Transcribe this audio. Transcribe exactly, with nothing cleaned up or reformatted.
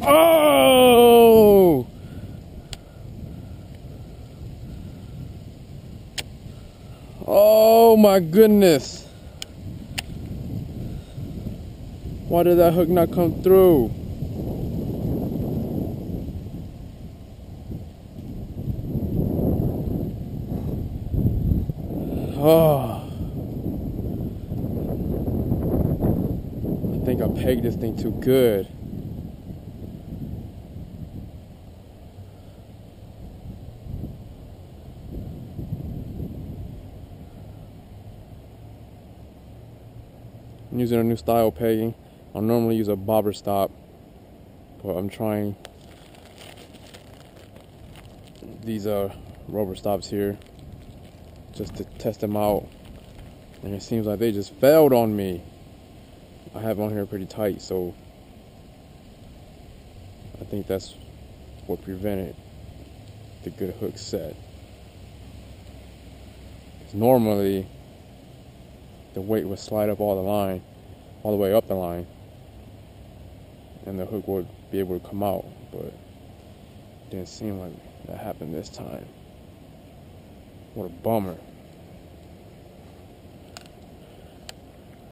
Oh! Oh my goodness. Why did that hook not come through? Oh. I think I pegged this thing too good. I'm using a new style pegging. I'll normally use a bobber stop, but I'm trying these uh, rubber stops here just to test them out, and it seems like they just failed on me. I have on here pretty tight, so I think that's what prevented the good hook set. Normally the weight would slide up all the line, all the way up the line, and the hook would be able to come out, but it didn't seem like that happened this time. What a bummer.